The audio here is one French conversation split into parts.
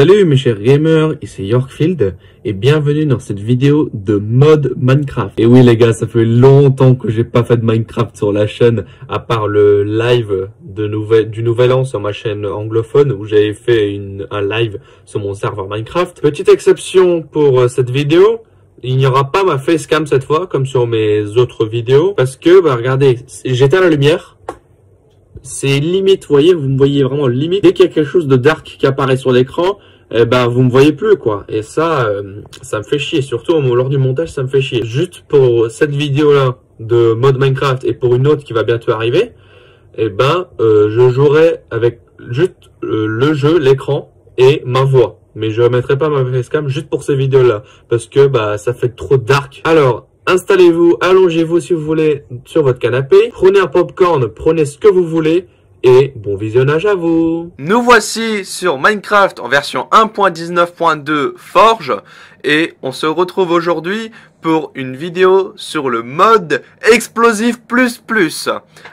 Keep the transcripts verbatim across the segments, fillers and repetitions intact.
Salut mes chers gamers, ici Yorkfield et bienvenue dans cette vidéo de mode Minecraft. Et oui les gars, ça fait longtemps que j'ai pas fait de Minecraft sur la chaîne, à part le live de nouvel, du nouvel an sur ma chaîne anglophone où j'avais fait une, un live sur mon serveur Minecraft. Petite exception pour cette vidéo, il n'y aura pas ma facecam cette fois comme sur mes autres vidéos, parce que bah regardez, j'éteins la lumière. C'est limite, vous voyez, vous me voyez vraiment limite. Dès qu'il y a quelque chose de dark qui apparaît sur l'écran, eh ben, vous me voyez plus, quoi. Et ça, euh, ça me fait chier. Surtout lors du montage, ça me fait chier. Juste pour cette vidéo-là de mode Minecraft et pour une autre qui va bientôt arriver, eh ben, euh, je jouerai avec juste euh, le jeu, l'écran et ma voix. Mais je remettrai pas ma facecam juste pour ces vidéos-là. Parce que, bah, ça fait trop dark. Alors, installez-vous, allongez-vous si vous voulez sur votre canapé, prenez un popcorn, prenez ce que vous voulez et bon visionnage à vous. Nous voici sur Minecraft en version un point dix-neuf point deux Forge et on se retrouve aujourd'hui pour une vidéo sur le mode Explosives plus plus.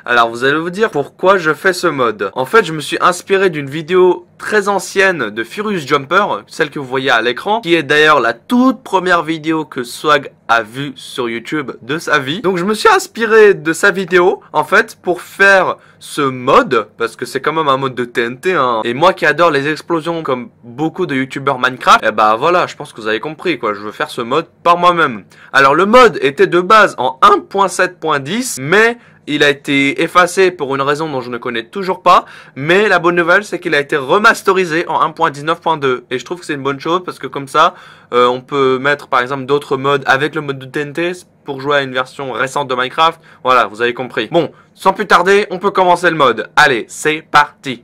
Alors vous allez vous dire pourquoi je fais ce mode. En fait, je me suis inspiré d'une vidéo très ancienne de Furious Jumper, celle que vous voyez à l'écran, qui est d'ailleurs la toute première vidéo que Swag a vue sur YouTube de sa vie. Donc je me suis inspiré de sa vidéo, en fait, pour faire ce mode, parce que c'est quand même un mode de T N T, hein. Et moi qui adore les explosions comme beaucoup de YouTubeurs Minecraft, et bah voilà, je pense que vous avez compris, quoi. Je veux faire ce mode par moi-même. Alors le mode était de base en un point sept point dix, mais il a été effacé pour une raison dont je ne connais toujours pas. Mais la bonne nouvelle, c'est qu'il a été remasterisé en un point dix-neuf point deux. Et je trouve que c'est une bonne chose parce que comme ça, euh, on peut mettre par exemple d'autres modes avec le mode de T N T pour jouer à une version récente de Minecraft. Voilà, vous avez compris. Bon, sans plus tarder, on peut commencer le mode. Allez, c'est parti.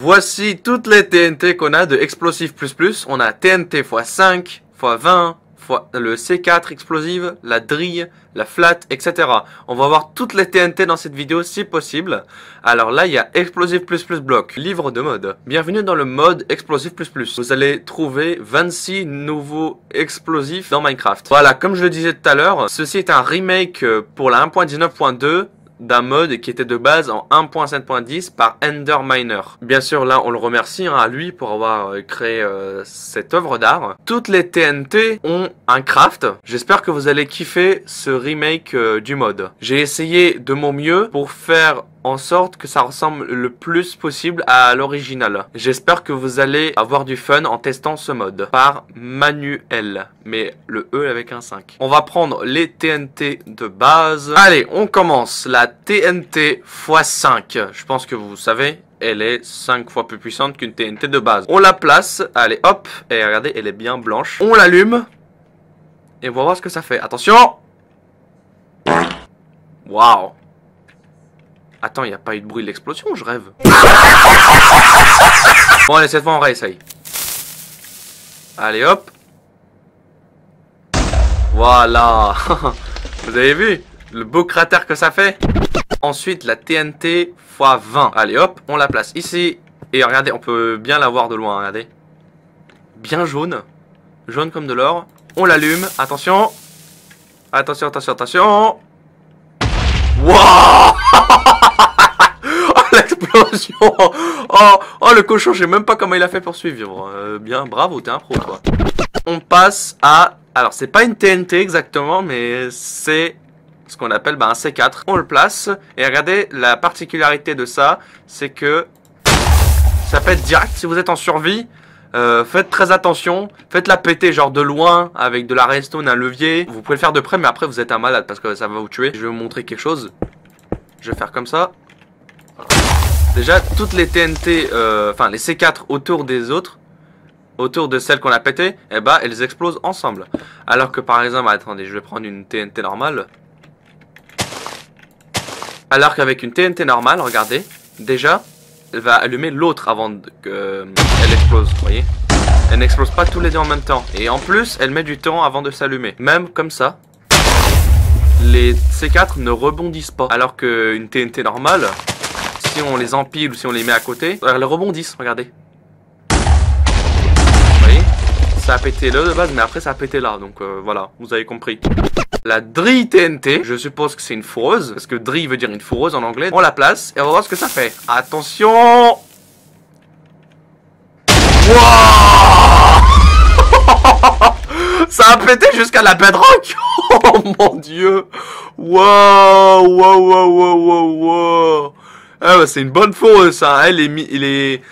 Voici toutes les T N T qu'on a de Explosives plus plus. On a T N T fois cinq, fois vingt... le C quatre explosive, la drille, la flat, et cetera. On va voir toutes les T N T dans cette vidéo si possible. Alors là, il y a explosive plus plus bloc, livre de mode. Bienvenue dans le mode explosive plus plus. Vous allez trouver vingt-six nouveaux explosifs dans Minecraft. Voilà, comme je le disais tout à l'heure, ceci est un remake pour la un point dix-neuf point deux. D'un mode qui était de base en un point sept point dix par Enderminer. Bien sûr, là, on le remercie hein, à lui pour avoir créé euh, cette œuvre d'art. Toutes les T N T ont un craft. J'espère que vous allez kiffer ce remake euh, du mode. J'ai essayé de mon mieux pour faire en sorte que ça ressemble le plus possible à l'original. J'espère que vous allez avoir du fun en testant ce mode. Par manuel, mais le E avec un cinq. On va prendre les T N T de base. Allez, on commence. La T N T fois cinq. Je pense que vous savez, elle est cinq fois plus puissante qu'une T N T de base. On la place. Allez, hop. Et regardez, elle est bien blanche. On l'allume. Et on va voir ce que ça fait. Attention. Waouh. Attends, il n'y a pas eu de bruit de l'explosion, je rêve. Bon, allez, cette fois, on réessaye. Allez, hop. Voilà. Vous avez vu le beau cratère que ça fait? Ensuite, la T N T fois vingt. Allez, hop, on la place ici. Et regardez, on peut bien la voir de loin, regardez. Bien jaune. Jaune comme de l'or. On l'allume. Attention. Attention, attention, attention. Waouh! L'explosion. Oh, oh le cochon, je sais même pas comment il a fait pour survivre. Euh, bien, bravo, t'es un pro toi. On passe à... Alors c'est pas une T N T exactement, mais c'est ce qu'on appelle bah, un C quatre. On le place, et regardez, la particularité de ça, c'est que ça pète direct. Si vous êtes en survie, euh, faites très attention. Faites la péter genre de loin, avec de la redstone, un levier. Vous pouvez le faire de près, mais après vous êtes un malade, parce que ça va vous tuer. Je vais vous montrer quelque chose. Je vais faire comme ça. Déjà, toutes les T N T, enfin euh, les C quatre autour des autres, autour de celles qu'on a pété, eh ben, elles explosent ensemble. Alors que par exemple, attendez, je vais prendre une T N T normale. Alors qu'avec une T N T normale, regardez, déjà, elle va allumer l'autre avant qu'elle euh, explose, vous voyez. Elle n'explose pas tous les deux en même temps. Et en plus, elle met du temps avant de s'allumer. Même comme ça, les C quatre ne rebondissent pas. Alors qu'une T N T normale... Si on les empile ou si on les met à côté, elles rebondissent, regardez. Vous voyez, ça a pété là de base, mais après ça a pété là, donc euh, voilà, vous avez compris. La drille T N T, je suppose que c'est une fourreuse, parce que drille veut dire une fourreuse en anglais. On la place et on va voir ce que ça fait. Attention. Wow. Ça a pété jusqu'à la bedrock. Oh mon dieu. Wow, wow, wow, wow, wow, wow. Ah bah, c'est une bonne faux ça, hein, les, les,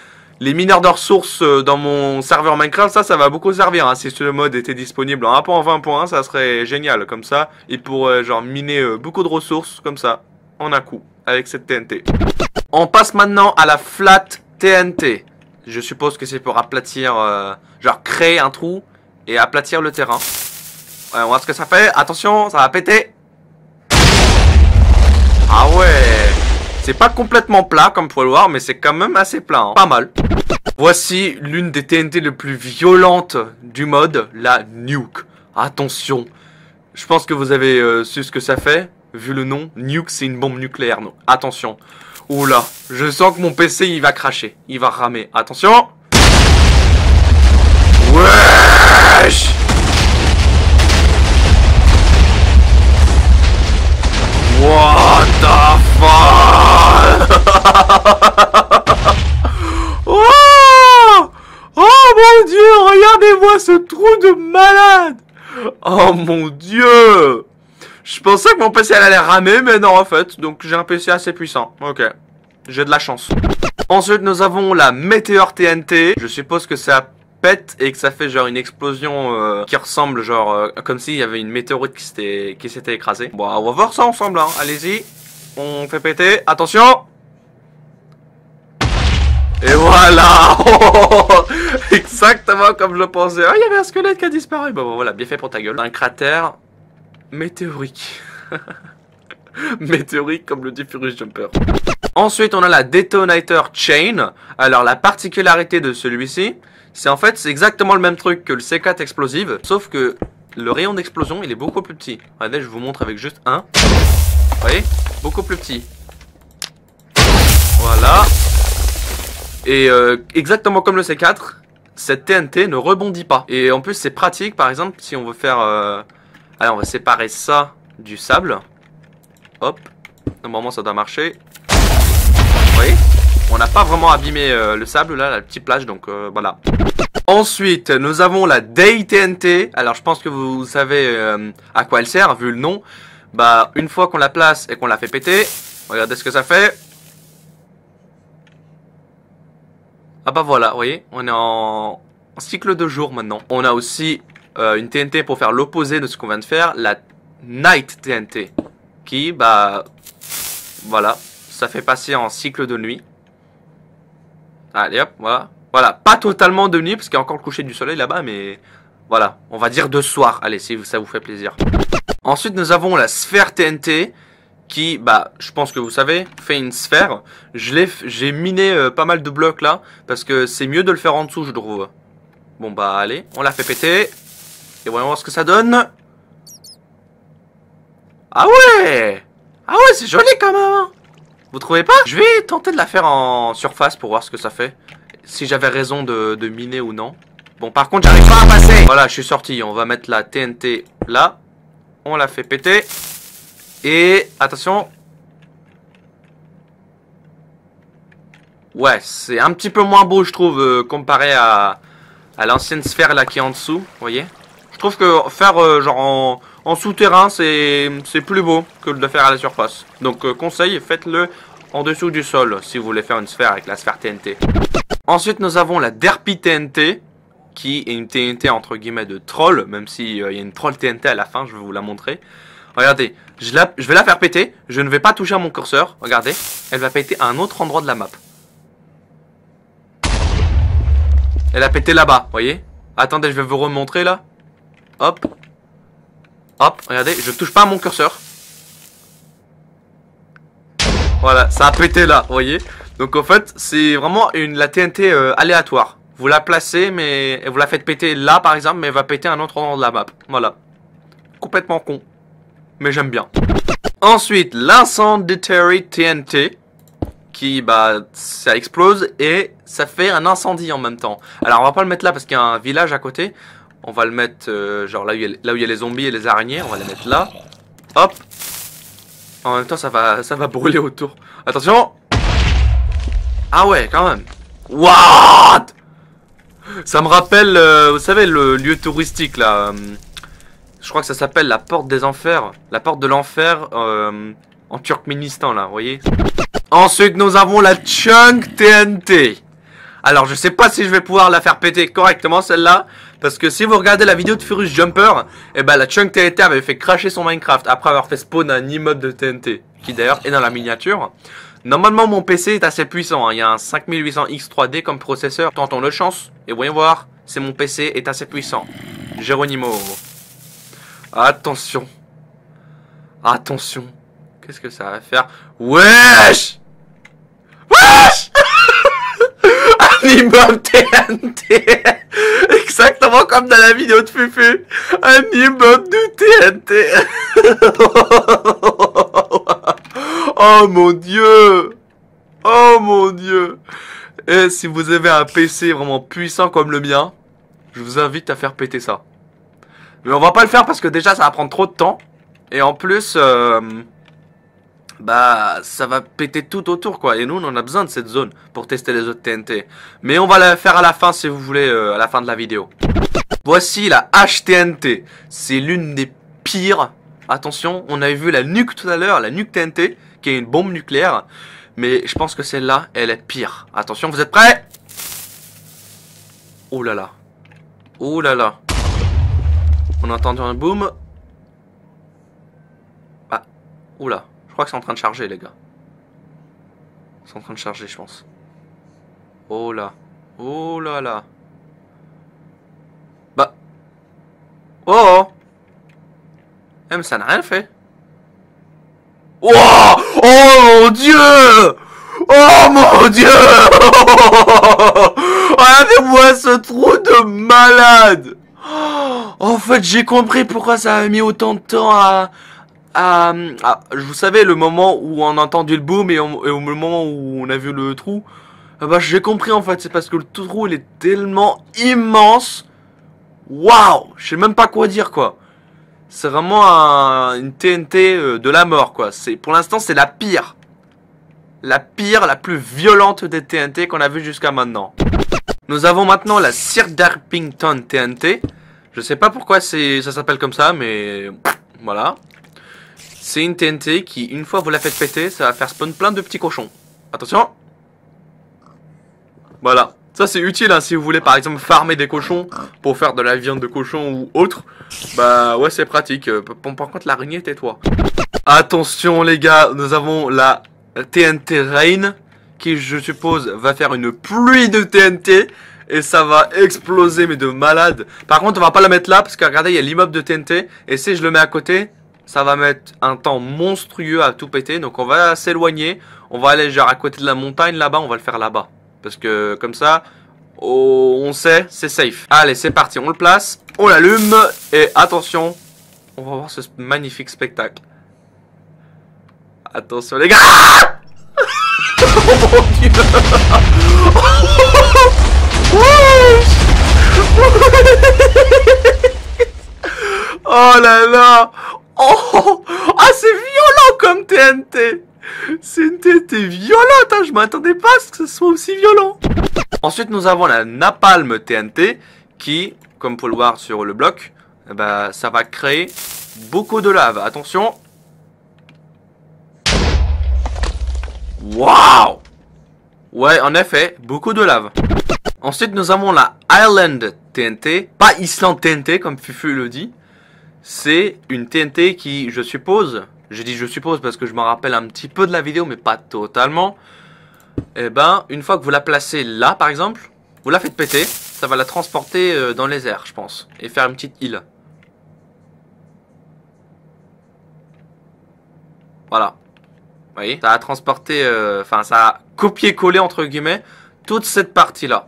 les mineurs de ressources dans mon serveur Minecraft, ça, ça va beaucoup servir. Hein. Si ce mode était disponible en un point vingt point un, ça serait génial, comme ça. Et pour, euh, genre, miner euh, beaucoup de ressources, comme ça, en un coup, avec cette T N T. On passe maintenant à la flat T N T. Je suppose que c'est pour aplatir, euh, genre, créer un trou et aplatir le terrain. Ouais, on voit ce que ça fait. Attention, ça va péter. Ah ouais. C'est pas complètement plat comme vous pouvez le voir, mais c'est quand même assez plat, hein. Pas mal. Voici l'une des T N T les plus violentes du mode, la nuke. Attention, je pense que vous avez euh, su ce que ça fait, vu le nom. Nuke, c'est une bombe nucléaire, non. Attention. Oula, je sens que mon P C il va cracher, il va ramer. Attention. Wesh. What the fuck. Oh, oh mon dieu, regardez-moi ce trou de malade. Oh mon dieu. Je pensais que mon P C allait ramer, mais non en fait. Donc j'ai un P C assez puissant. Ok, j'ai de la chance. Ensuite nous avons la météore T N T. Je suppose que ça pète et que ça fait genre une explosion euh, qui ressemble genre euh, comme s'il y avait une météorite qui s'était écrasée. Bon, on va voir ça ensemble, hein. Allez-y, on fait péter, attention. Et voilà. Exactement comme je le pensais. Ah, il y avait un squelette qui a disparu. Bon, bon voilà, bien fait pour ta gueule. Un cratère météorique. Météorique comme le dit Furious Jumper. Ensuite on a la Detonator Chain. Alors la particularité de celui-ci, c'est en fait c'est exactement le même truc que le C quatre explosive, sauf que le rayon d'explosion il est beaucoup plus petit. Regardez, je vous montre avec juste un. Vous voyez, beaucoup plus petit. Voilà. Et euh, exactement comme le C quatre, cette T N T ne rebondit pas. Et en plus c'est pratique, par exemple si on veut faire euh... allez, on va séparer ça du sable. Hop, normalement ça doit marcher. Vous voyez, on n'a pas vraiment abîmé euh, le sable là, la petite plage, donc euh, voilà. Ensuite nous avons la Day T N T. Alors je pense que vous savez euh, à quoi elle sert vu le nom. Bah une fois qu'on la place et qu'on la fait péter, regardez ce que ça fait. Ah bah voilà, vous voyez, on est en, en cycle de jour maintenant. On a aussi euh, une T N T pour faire l'opposé de ce qu'on vient de faire, la Night T N T, qui bah voilà, ça fait passer en cycle de nuit. Allez hop, voilà. Voilà, pas totalement de nuit, parce qu'il y a encore le coucher du soleil là-bas, mais voilà, on va dire de soir, allez, si ça vous fait plaisir. Ensuite, nous avons la sphère T N T, qui, bah, je pense que vous savez, fait une sphère. J'ai miné euh, pas mal de blocs là, parce que c'est mieux de le faire en dessous, je trouve. Bon, bah, allez, on la fait péter, et voyons voir ce que ça donne. Ah ouais. Ah ouais, c'est joli quand même. Vous trouvez pas? Je vais tenter de la faire en surface pour voir ce que ça fait. Si j'avais raison de, de miner ou non. Bon, par contre, j'arrive pas à passer. Voilà, je suis sorti. On va mettre la T N T là. On la fait péter. Et attention. Ouais, c'est un petit peu moins beau, je trouve, euh, comparé à, à l'ancienne sphère là qui est en dessous. Vous voyez? Je trouve que faire euh, genre en... en souterrain, c'est plus beau que de le faire à la surface. Donc euh, conseil, faites-le en dessous du sol si vous voulez faire une sphère avec la sphère T N T. Ensuite, nous avons la Derpy T N T, qui est une T N T entre guillemets de troll, même s'il euh, y a une troll T N T à la fin, je vais vous la montrer. Regardez, je, la, je vais la faire péter, je ne vais pas toucher à mon curseur, regardez, elle va péter à un autre endroit de la map. Elle a pété là-bas, voyez. Attendez, je vais vous remontrer là. Hop. Hop, regardez, je touche pas à mon curseur. Voilà, ça a pété là, vous voyez. Donc en fait, c'est vraiment une, la T N T euh, aléatoire. Vous la placez, mais vous la faites péter là par exemple, mais elle va péter un autre endroit de la map. Voilà. Complètement con. Mais j'aime bien. Ensuite, l'incenditary T N T. Qui, bah, ça explose et ça fait un incendie en même temps. Alors on va pas le mettre là parce qu'il y a un village à côté. On va le mettre euh, genre là où il y, y a les zombies et les araignées. On va les mettre là. Hop. En même temps ça va, ça va brûler autour. Attention. Ah ouais quand même. What. Ça me rappelle euh, vous savez le lieu touristique là euh, Je crois que ça s'appelle la porte des enfers. La porte de l'enfer euh, en Turkménistan, là, vous voyez. Ensuite, nous avons la Chunk T N T. Alors, je sais pas si je vais pouvoir la faire péter correctement, celle-là. Parce que si vous regardez la vidéo de Furious Jumper, eh ben, la Chunk T N T avait fait crasher son Minecraft après avoir fait spawn un immeuble de T N T. Qui d'ailleurs est dans la miniature. Normalement, mon P C est assez puissant, hein. Il y a un cinq mille huit cents X trois D comme processeur. Tentons le chance. Et voyons voir si mon P C est assez puissant. Géronimo. Attention. Attention. Qu'est-ce que ça va faire? Wesh! Wesh! Un immeuble T N T. Exactement comme dans la vidéo de Fufu. Un immeuble de T N T. Oh mon dieu. Oh mon dieu. Et si vous avez un P C vraiment puissant comme le mien, je vous invite à faire péter ça. Mais on va pas le faire parce que déjà ça va prendre trop de temps. Et en plus, euh, bah ça va péter tout autour quoi. Et nous on en a besoin de cette zone pour tester les autres T N T. Mais on va la faire à la fin si vous voulez, euh, à la fin de la vidéo. Voici la H T N T. C'est l'une des pires. Attention, on avait vu la nuque tout à l'heure, la nuque T N T, qui est une bombe nucléaire. Mais je pense que celle-là, elle est pire. Attention, vous êtes prêts? Oh là là. Oh là là. On a entendu un boom. Ah. Oula. Je crois que c'est en train de charger, les gars. C'est en train de charger, je pense. Oh là. Oh là là. Bah. Oh, oh. Eh, mais ça n'a rien fait. Oh, oh mon dieu. Oh mon dieu. Regardez-moi ce trou de malade. En fait, j'ai compris pourquoi ça a mis autant de temps à... à, à vous savez, le moment où on a entendu le boom et, on, et au moment où on a vu le trou. Bah, j'ai compris en fait, c'est parce que le trou, il est tellement immense. Waouh, je sais même pas quoi dire quoi. C'est vraiment un, une T N T de la mort quoi. Pour l'instant c'est la pire. La pire, la plus violente des T N T qu'on a vu jusqu'à maintenant. Nous avons maintenant la Sir Darpington T N T. Je sais pas pourquoi ça s'appelle comme ça mais voilà. C'est une T N T qui une fois vous la faites péter ça va faire spawn plein de petits cochons. Attention. Voilà. Ça c'est utile hein, si vous voulez par exemple farmer des cochons pour faire de la viande de cochon ou autre. Bah ouais c'est pratique. Par contre l'araignée tais-toi. Attention les gars, nous avons la T N T Rain qui je suppose va faire une pluie de T N T. Et ça va exploser mais de malade. Par contre on va pas la mettre là parce que regardez il y a l'immeuble de T N T. Et si je le mets à côté ça va mettre un temps monstrueux à tout péter. Donc on va s'éloigner. On va aller genre à côté de la montagne là-bas, on va le faire là-bas. Parce que comme ça, oh, on sait, c'est safe. Allez, c'est parti, on le place, on l'allume, et attention, on va voir ce magnifique spectacle. Attention les gars. Oh mon dieu. Oh là là. Oh. Ah c'est violent comme T N T. C'est une T N T violente, hein, je m'attendais pas à ce que ce soit aussi violent. Ensuite nous avons la Napalm T N T qui, comme vous le voir sur le bloc, eh ben, ça va créer beaucoup de lave, attention. Waouh. Ouais en effet, beaucoup de lave. Ensuite nous avons la Island T N T, pas Island T N T comme Fufu le dit. C'est une T N T qui, je suppose... Je dis je suppose parce que je me rappelle un petit peu de la vidéo mais pas totalement. Et eh ben une fois que vous la placez là par exemple, vous la faites péter, ça va la transporter dans les airs je pense. Et faire une petite île. Voilà. Vous voyez, ça a transporté, enfin euh, ça a copié-collé entre guillemets toute cette partie là.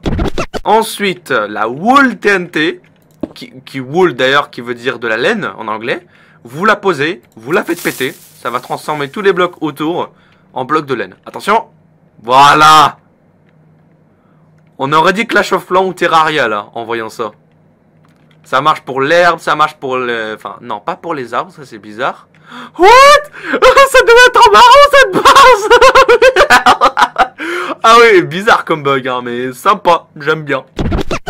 Ensuite la Wool T N T, qui, qui wool d'ailleurs qui veut dire de la laine en anglais. Vous la posez, vous la faites péter, ça va transformer tous les blocs autour en blocs de laine. Attention. Voilà. On aurait dit Clash of Clans ou Terraria là, en voyant ça. Ça marche pour l'herbe, ça marche pour le... Enfin, non, pas pour les arbres, ça c'est bizarre. What? Ça devait être en marron cette base. Ah oui, bizarre comme bug, hein, mais sympa, j'aime bien.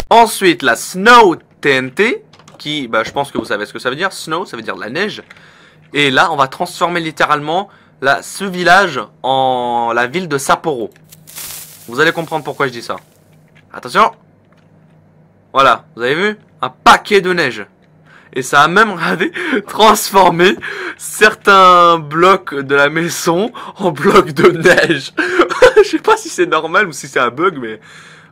Ensuite, la Snow T N T. qui, bah, je pense que vous savez ce que ça veut dire. Snow, ça veut dire la neige. Et là, on va transformer littéralement la, ce village en la ville de Sapporo. Vous allez comprendre pourquoi je dis ça. Attention. Voilà, vous avez vu? Un paquet de neige. Et ça a même transformé certains blocs de la maison en blocs de neige. Je sais pas si c'est normal ou si c'est un bug, mais...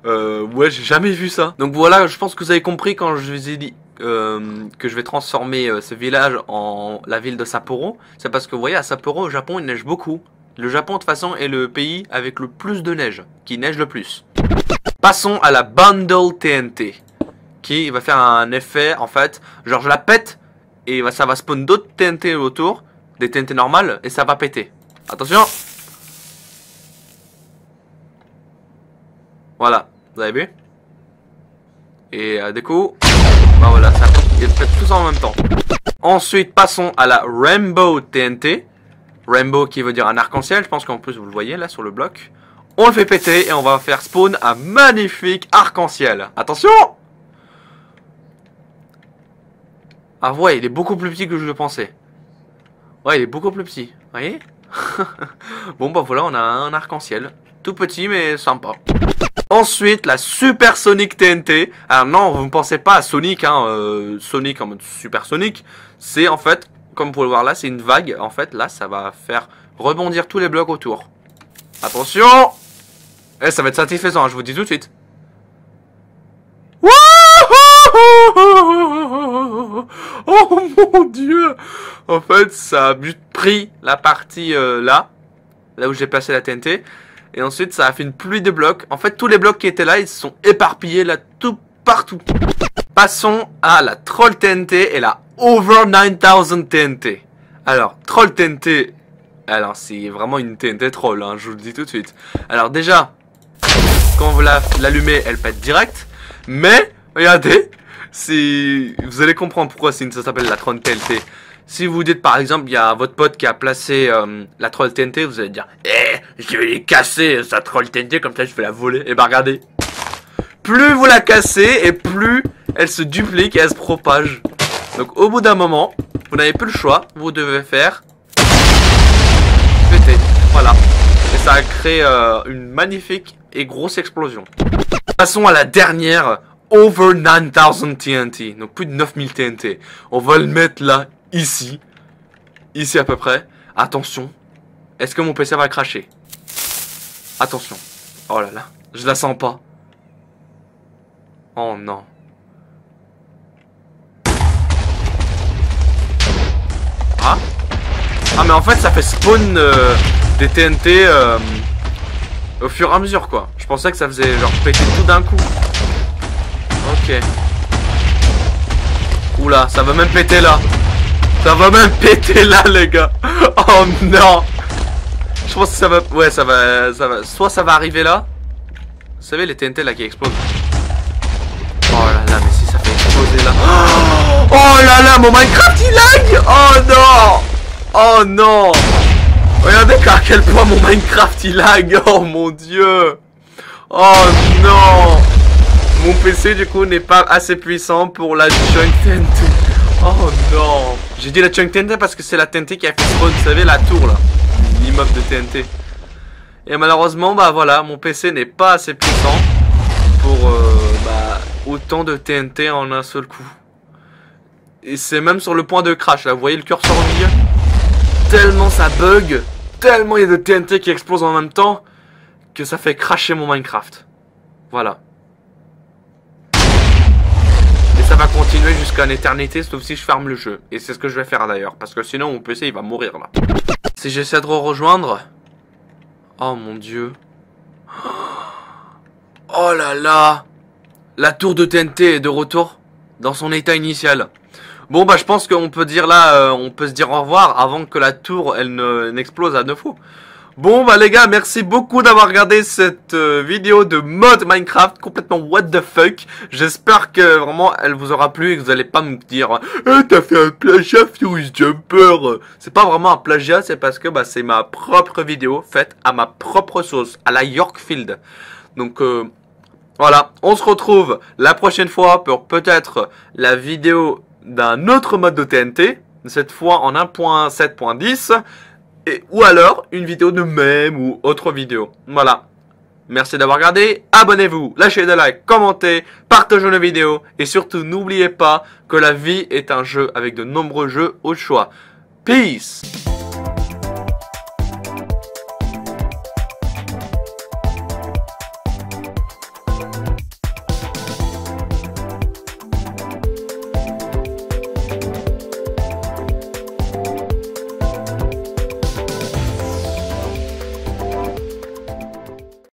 Euh, ouais, j'ai jamais vu ça. Donc voilà, je pense que vous avez compris quand je vous ai dit euh, que je vais transformer euh, ce village en la ville de Sapporo. C'est parce que vous voyez, à Sapporo, au Japon, il neige beaucoup. Le Japon, de toute façon, est le pays avec le plus de neige, qui neige le plus. Passons à la Bundle T N T, qui va faire un effet, en fait, genre je la pète, et ça va spawn d'autres T N T autour, des T N T normales, et ça va péter. Attention! Voilà, vous avez vu? Et euh, du coup, bah voilà, ça ils pètent tous en même temps. Ensuite, passons à la Rainbow T N T. Rainbow qui veut dire un arc-en-ciel, je pense qu'en plus vous le voyez là sur le bloc. On le fait péter et on va faire spawn un magnifique arc-en-ciel. Attention! Ah ouais, il est beaucoup plus petit que je le pensais. Ouais, il est beaucoup plus petit, vous voyez? Bon bah voilà, on a un arc-en-ciel. Tout petit mais sympa. Ensuite, la Super Sonic T N T. Alors non, vous ne pensez pas à Sonic, hein, euh, Sonic en mode Super Sonic. C'est en fait, comme vous pouvez le voir là, c'est une vague. En fait, là, ça va faire rebondir tous les blocs autour. Attention! Eh, ça va être satisfaisant, hein, je vous dis tout de suite. Oh mon dieu! En fait, ça a pris la partie euh, là, là où j'ai placé la T N T. Et ensuite, ça a fait une pluie de blocs. En fait, tous les blocs qui étaient là, ils se sont éparpillés là, tout partout. Passons à la Troll T N T et la Over neuf mille T N T. Alors, Troll T N T... Alors, c'est vraiment une T N T troll, hein, je vous le dis tout de suite. Alors déjà, quand vous l'allumez, elle pète direct. Mais, regardez, si vous allez comprendre pourquoi ça s'appelle la Troll T N T. Si vous dites par exemple, il y a votre pote qui a placé euh, la Troll T N T, vous allez dire « Eh, je vais les casser, sa Troll T N T, comme ça je vais la voler. » Et bah regardez, plus vous la cassez et plus elle se duplique et elle se propage. Donc au bout d'un moment, vous n'avez plus le choix, vous devez faire péter. Voilà. Et ça a créé euh, une magnifique et grosse explosion. Passons à la dernière Over neuf mille T N T, donc plus de neuf mille T N T. On va le mettre là. Ici, ici à peu près. Attention, est-ce que mon P C va cracher? Attention. Oh là là, je la sens pas. Oh non. Ah. Ah mais en fait ça fait spawn euh, des T N T euh, au fur et à mesure quoi. Je pensais que ça faisait genre péter tout d'un coup. Ok. Oula, ça va même péter là. Ça va même péter là les gars. Oh non. Je pense que ça va... Ouais ça va... ça va. Soit ça va arriver là. Vous savez les T N T là qui explosent. Oh là là mais si ça fait exploser là. Oh là là mon Minecraft il lag. Oh non. Oh non. Regardez à quel point mon Minecraft il lag. Oh mon dieu. Oh non. Mon P C du coup n'est pas assez puissant pour la Junk T N T. Oh non. J'ai dit la Chunk T N T parce que c'est la T N T qui a fait spawn, vous savez, la tour là, l'immeuble de T N T. Et malheureusement, bah voilà, mon P C n'est pas assez puissant pour euh, bah, autant de T N T en un seul coup. Et c'est même sur le point de crash, là, vous voyez le curseur au milieu. Tellement ça bug, tellement il y a de T N T qui explose en même temps, que ça fait crasher mon Minecraft. Voilà. Ça va continuer jusqu'à une éternité sauf si je ferme le jeu. Et c'est ce que je vais faire d'ailleurs. Parce que sinon mon P C il va mourir là. Si j'essaie de re-rejoindre. Oh mon dieu. Oh là là. La tour de T N T est de retour dans son état initial. Bon bah je pense qu'on peut dire là euh, on peut se dire au revoir avant que la tour elle n'explose à neuf fois. Bon bah les gars, merci beaucoup d'avoir regardé cette euh, vidéo de mode Minecraft complètement what the fuck. J'espère que vraiment elle vous aura plu et que vous allez pas me dire eh, t'as fait un plagiat Furious Jumper. C'est pas vraiment un plagiat, c'est parce que bah c'est ma propre vidéo faite à ma propre sauce, à la Yorkfield. Donc euh, Voilà, on se retrouve la prochaine fois pour peut-être la vidéo d'un autre mode de T N T, cette fois en un point sept point dix, et ou alors une vidéo de même ou autre vidéo. Voilà, merci d'avoir regardé, abonnez-vous, lâchez des likes, commentez, partagez nos vidéos, et surtout n'oubliez pas que la vie est un jeu avec de nombreux jeux au choix. Peace!